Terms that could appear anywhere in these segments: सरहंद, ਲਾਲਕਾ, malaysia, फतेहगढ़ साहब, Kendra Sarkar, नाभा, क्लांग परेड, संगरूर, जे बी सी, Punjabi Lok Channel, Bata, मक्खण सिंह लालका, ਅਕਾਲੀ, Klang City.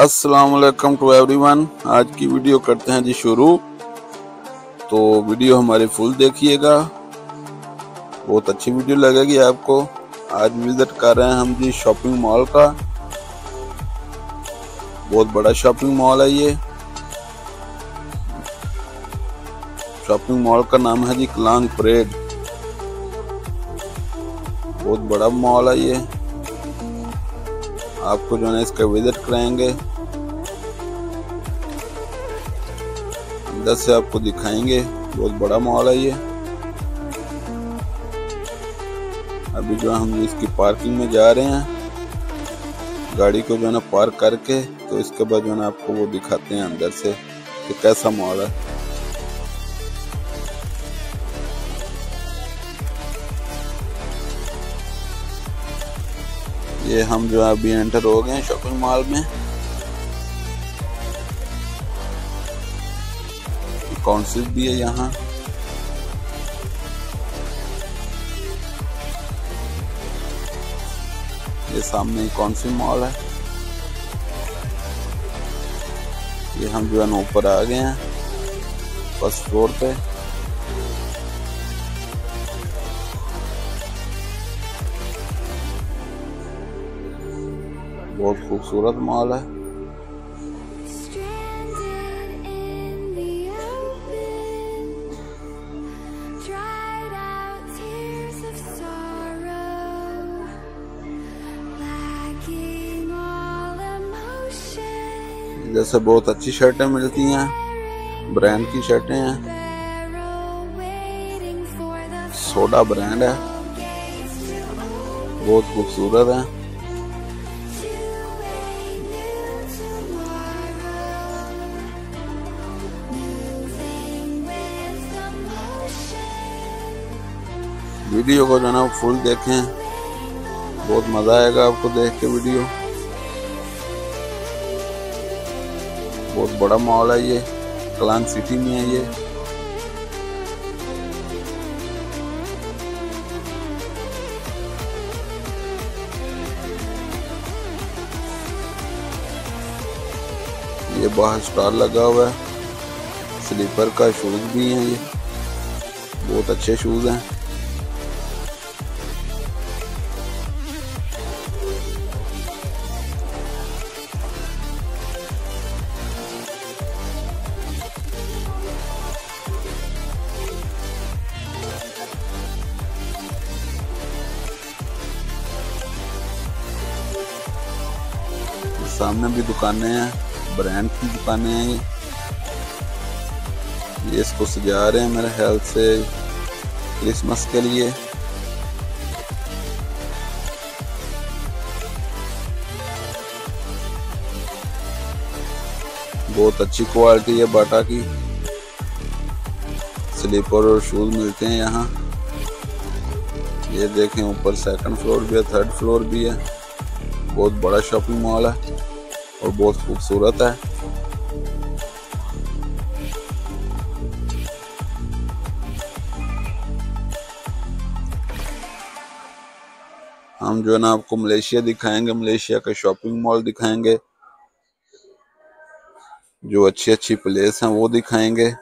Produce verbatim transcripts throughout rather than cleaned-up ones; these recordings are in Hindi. अस्सलाम वालेकुम टू एवरीवन। आज की वीडियो करते हैं जी शुरू, तो वीडियो हमारी फुल देखिएगा, बहुत अच्छी वीडियो लगेगी आपको। आज विजिट कर रहे हैं हम जी शॉपिंग मॉल का, बहुत बड़ा शॉपिंग मॉल है ये। शॉपिंग मॉल का नाम है जी क्लांग परेड, बहुत बड़ा मॉल है ये। आपको जो है इसका विजिट कराएंगे, अंदर से आपको दिखाएंगे, बहुत बड़ा मॉल है ये। अभी जो हम इसकी पार्किंग में जा रहे हैं, गाड़ी को जो है ना पार्क करके, तो इसके बाद जो है आपको वो दिखाते हैं अंदर से कि कैसा मॉल है। ये हम जो अभी एंटर हो गए हैं शॉपिंग मॉल में। काउंसिल भी है यहाँ, ये सामने काउंसिल मॉल है। ये हम जो है ना ऊपर आ गए हैं फर्स्ट फ्लोर पे। बहुत खूबसूरत मॉल है। जैसे बहुत अच्छी शर्टें मिलती हैं, ब्रांड की शर्टें हैं, सोडा ब्रांड है, बहुत खूबसूरत है। वीडियो को जो है ना फुल देखें, बहुत मज़ा आएगा आपको देख के। वीडियो बहुत बड़ा मॉल है ये, क्लांग सिटी में है ये। ये बाहर स्टार लगा हुआ है, स्लीपर का शूज़ भी है ये, बहुत अच्छे शूज़ हैं। सामने भी दुकानें हैं, ब्रांड की दुकानें हैं। ये इसको सजा रहे हैं मेरे ख्याल से क्रिसमस के लिए। बहुत अच्छी क्वालिटी है बाटा की, स्लीपर और शूज मिलते हैं यहाँ। ये देखें ऊपर सेकंड फ्लोर भी है, थर्ड फ्लोर भी है। बहुत बड़ा शॉपिंग मॉल है और बहुत खूबसूरत है। हम जो है ना आपको मलेशिया दिखाएंगे, मलेशिया का शॉपिंग मॉल दिखाएंगे, जो अच्छी अच्छी प्लेस हैं वो दिखाएंगे।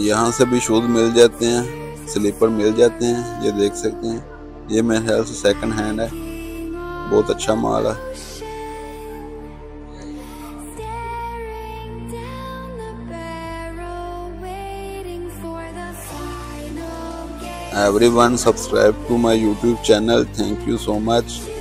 यहाँ से भी शूज मिल जाते हैं, स्लीपर मिल जाते हैं, ये देख सकते हैं। ये मेरे ख्याल से सेकंड हैंड है, बहुत अच्छा माल है। Everyone subscribe to my YouTube channel, thank you so much.